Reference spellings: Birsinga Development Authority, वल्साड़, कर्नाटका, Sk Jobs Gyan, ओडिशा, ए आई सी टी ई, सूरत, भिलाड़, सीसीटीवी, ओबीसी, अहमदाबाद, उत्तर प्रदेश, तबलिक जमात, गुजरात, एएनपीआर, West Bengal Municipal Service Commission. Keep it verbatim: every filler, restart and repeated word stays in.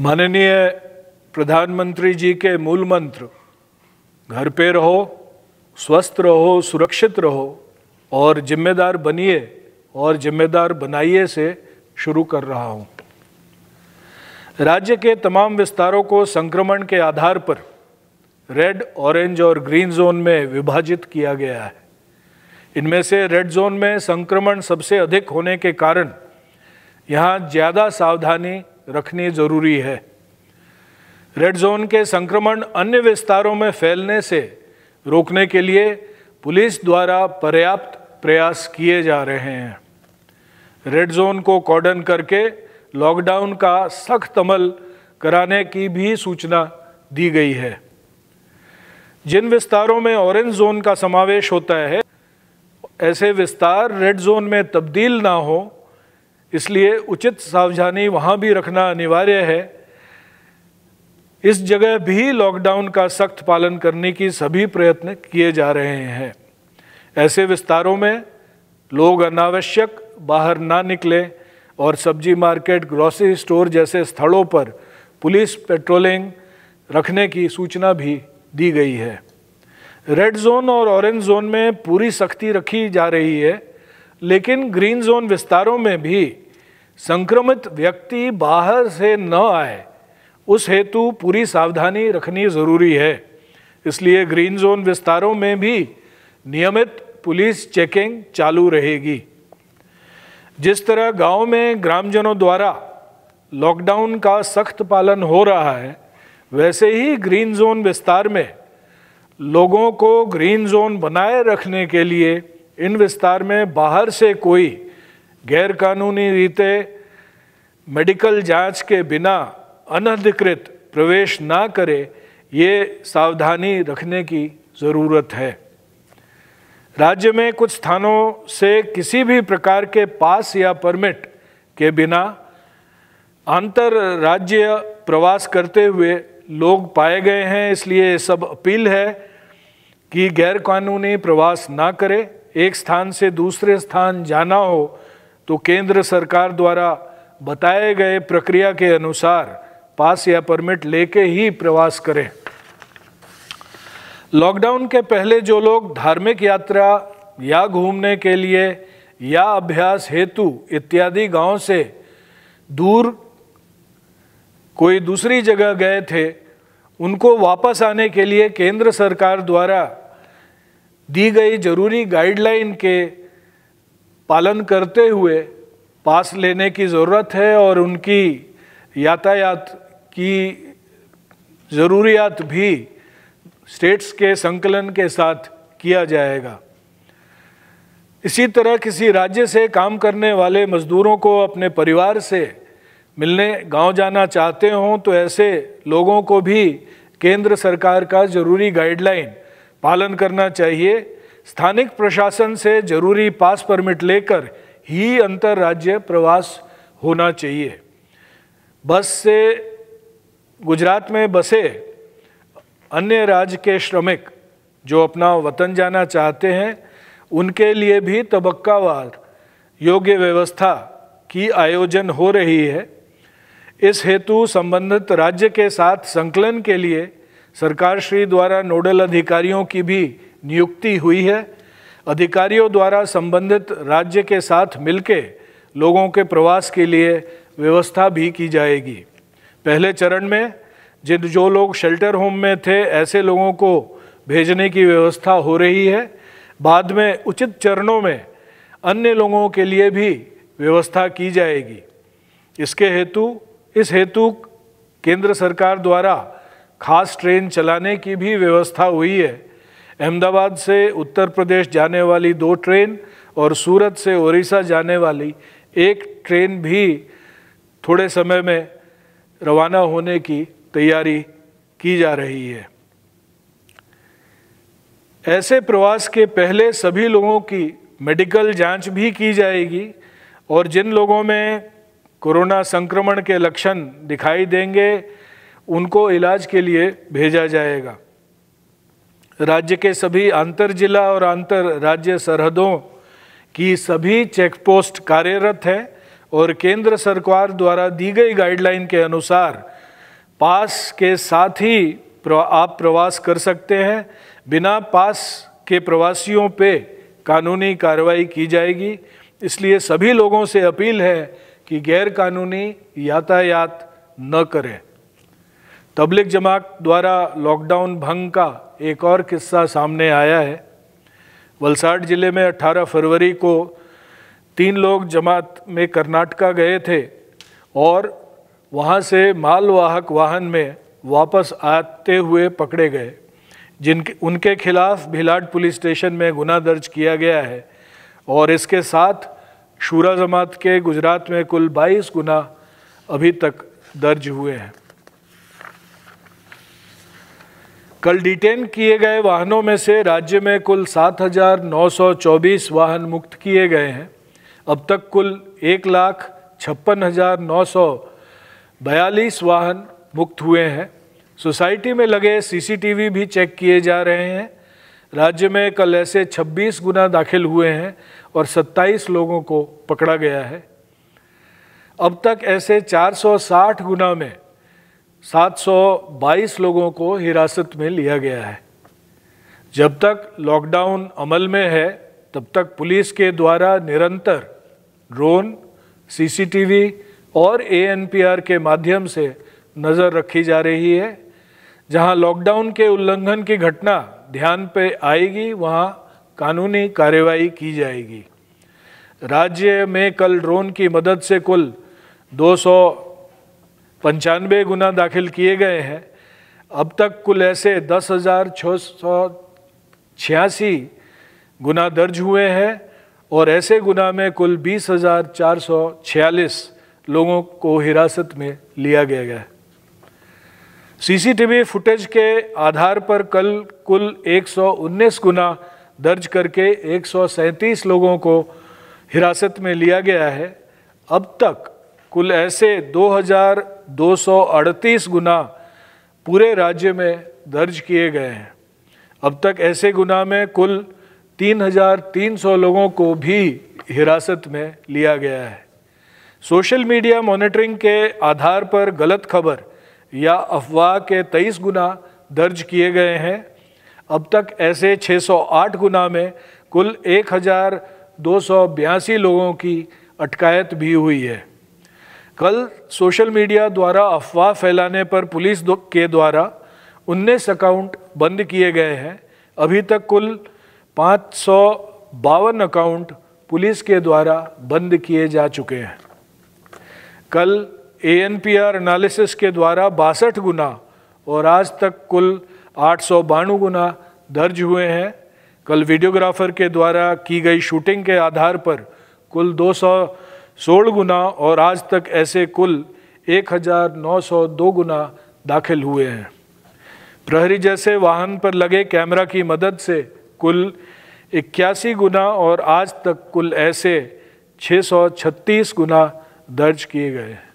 माननीय प्रधानमंत्री जी के मूल मंत्र घर पे रहो, स्वस्थ रहो, सुरक्षित रहो और जिम्मेदार बनिए और जिम्मेदार बनाइए से शुरू कर रहा हूं। राज्य के तमाम विस्तारों को संक्रमण के आधार पर रेड, ऑरेंज और ग्रीन जोन में विभाजित किया गया है। इनमें से रेड जोन में संक्रमण सबसे अधिक होने के कारण यहाँ ज़्यादा सावधानी रखनी जरूरी है। रेड जोन के संक्रमण अन्य विस्तारों में फैलने से रोकने के लिए पुलिस द्वारा पर्याप्त प्रयास किए जा रहे हैं। रेड जोन को कॉर्डन करके लॉकडाउन का सख्त अमल कराने की भी सूचना दी गई है। जिन विस्तारों में ऑरेंज जोन का समावेश होता है, ऐसे विस्तार रेड जोन में तब्दील ना हो, इसलिए उचित सावधानी वहाँ भी रखना अनिवार्य है। इस जगह भी लॉकडाउन का सख्त पालन करने की सभी प्रयत्न किए जा रहे हैं। ऐसे विस्तारों में लोग अनावश्यक बाहर ना निकलें और सब्जी मार्केट, ग्रोसरी स्टोर जैसे स्थलों पर पुलिस पेट्रोलिंग रखने की सूचना भी दी गई है। रेड जोन और ऑरेंज जोन में पूरी सख्ती रखी जा रही है, लेकिन ग्रीन जोन विस्तारों में भी संक्रमित व्यक्ति बाहर से न आए, उस हेतु पूरी सावधानी रखनी ज़रूरी है। इसलिए ग्रीन जोन विस्तारों में भी नियमित पुलिस चेकिंग चालू रहेगी। जिस तरह गांव में ग्रामजनों द्वारा लॉकडाउन का सख्त पालन हो रहा है, वैसे ही ग्रीन जोन विस्तार में लोगों को ग्रीन जोन बनाए रखने के लिए इन विस्तार में बाहर से कोई गैरकानूनी रीते मेडिकल जांच के बिना अनधिकृत प्रवेश ना करे, ये सावधानी रखने की ज़रूरत है। राज्य में कुछ स्थानों से किसी भी प्रकार के पास या परमिट के बिना अंतर राज्य प्रवास करते हुए लोग पाए गए हैं, इसलिए सब अपील है कि गैरकानूनी प्रवास ना करें। एक स्थान से दूसरे स्थान जाना हो तो केंद्र सरकार द्वारा बताए गए प्रक्रिया के अनुसार पास या परमिट लेके ही प्रवास करें। लॉकडाउन के पहले जो लोग धार्मिक यात्रा या घूमने के लिए या अभ्यास हेतु इत्यादि गांव से दूर कोई दूसरी जगह गए थे, उनको वापस आने के लिए केंद्र सरकार द्वारा दी गई जरूरी गाइडलाइन के पालन करते हुए पास लेने की ज़रूरत है और उनकी यातायात की ज़रूरियात भी स्टेट्स के संकलन के साथ किया जाएगा। इसी तरह किसी राज्य से काम करने वाले मजदूरों को अपने परिवार से मिलने गांव जाना चाहते हों तो ऐसे लोगों को भी केंद्र सरकार का जरूरी गाइडलाइन पालन करना चाहिए। स्थानिक प्रशासन से जरूरी पास परमिट लेकर ही अंतर्राज्य प्रवास होना चाहिए। बस से गुजरात में बसे अन्य राज्य के श्रमिक जो अपना वतन जाना चाहते हैं, उनके लिए भी तबक्कावार योग्य व्यवस्था की आयोजन हो रही है। इस हेतु संबंधित राज्य के साथ संकलन के लिए सरकार श्री द्वारा नोडल अधिकारियों की भी नियुक्ति हुई है। अधिकारियों द्वारा संबंधित राज्य के साथ मिलके लोगों के प्रवास के लिए व्यवस्था भी की जाएगी। पहले चरण में जिन जो लोग शेल्टर होम में थे, ऐसे लोगों को भेजने की व्यवस्था हो रही है। बाद में उचित चरणों में अन्य लोगों के लिए भी व्यवस्था की जाएगी। इसके हेतु इस हेतु केंद्र सरकार द्वारा खास ट्रेन चलाने की भी व्यवस्था हुई है। अहमदाबाद से उत्तर प्रदेश जाने वाली दो ट्रेन और सूरत से ओडिशा जाने वाली एक ट्रेन भी थोड़े समय में रवाना होने की तैयारी की जा रही है। ऐसे प्रवास के पहले सभी लोगों की मेडिकल जांच भी की जाएगी और जिन लोगों में कोरोना संक्रमण के लक्षण दिखाई देंगे, उनको इलाज के लिए भेजा जाएगा। राज्य के सभी अंतर जिला और अंतर राज्य सरहदों की सभी चेकपोस्ट कार्यरत हैं और केंद्र सरकार द्वारा दी गई गाइडलाइन के अनुसार पास के साथ ही आप प्रवास कर सकते हैं। बिना पास के प्रवासियों पे कानूनी कार्रवाई की जाएगी। इसलिए सभी लोगों से अपील है कि गैर कानूनी यातायात न करें। तबलिक जमात द्वारा लॉकडाउन भंग का एक और किस्सा सामने आया है। वल्साड़ ज़िले में अठारह फरवरी को तीन लोग जमात में कर्नाटका गए थे और वहाँ से मालवाहक वाहन में वापस आते हुए पकड़े गए, जिनके उनके खिलाफ भिलाड़ पुलिस स्टेशन में गुना दर्ज किया गया है। और इसके साथ शूरा जमात के गुजरात में कुल बाईस गुना अभी तक दर्ज हुए हैं। कल डिटेन किए गए वाहनों में से राज्य में कुल सात हज़ार नौ सौ चौबीस वाहन मुक्त किए गए हैं। अब तक कुल एक लाख छप्पन हज़ार नौ सौ बयालीस वाहन मुक्त हुए हैं। सोसाइटी में लगे सीसीटीवी भी चेक किए जा रहे हैं। राज्य में कल ऐसे छब्बीस गुना दाखिल हुए हैं और सत्ताईस लोगों को पकड़ा गया है। अब तक ऐसे चार सौ साठ गुना में सात सौ बाईस लोगों को हिरासत में लिया गया है। जब तक लॉकडाउन अमल में है तब तक पुलिस के द्वारा निरंतर ड्रोन, सीसीटीवी और ए एन पी आर के माध्यम से नज़र रखी जा रही है। जहां लॉकडाउन के उल्लंघन की घटना ध्यान पे आएगी वहां कानूनी कार्रवाई की जाएगी। राज्य में कल ड्रोन की मदद से कुल दो सौ पंचानवे गुना दाखिल किए गए हैं। अब तक कुल ऐसे दस हज़ार छः सौ छियासी गुना दर्ज हुए हैं और ऐसे गुना में कुल बीस हज़ार चार सौ छियालीस लोगों को हिरासत में लिया गया है। सीसीटीवी फुटेज के आधार पर कल कुल एक सौ उन्नीस गुना दर्ज करके एक सौ सैंतीस लोगों को हिरासत में लिया गया है। अब तक कुल ऐसे दो हज़ार दो सौ अड़तीस गुना पूरे राज्य में दर्ज किए गए हैं। अब तक ऐसे गुना में कुल तीन हज़ार तीन सौ लोगों को भी हिरासत में लिया गया है। सोशल मीडिया मॉनिटरिंग के आधार पर गलत खबर या अफवाह के तेईस गुना दर्ज किए गए हैं। अब तक ऐसे छः सौ आठ गुना में कुल एक हज़ार दो सौ बयासी लोगों की अटकायत भी हुई है। कल सोशल मीडिया द्वारा अफवाह फैलाने पर पुलिस के द्वारा उन्नीस अकाउंट बंद किए गए हैं। अभी तक कुल पाँच सौ बावन अकाउंट पुलिस के द्वारा बंद किए जा चुके हैं। कल A N P R analysis के द्वारा बासठ गुना और आज तक कुल आठ सौ बानवे गुना दर्ज हुए हैं। कल वीडियोग्राफर के द्वारा की गई शूटिंग के आधार पर कुल दो सौ सोलह गुना और आज तक ऐसे कुल एक हज़ार नौ सौ दो गुना दाखिल हुए हैं। प्रहरी जैसे वाहन पर लगे कैमरा की मदद से कुल इक्यासी गुना और आज तक कुल ऐसे छः सौ छत्तीस गुना दर्ज किए गए हैं।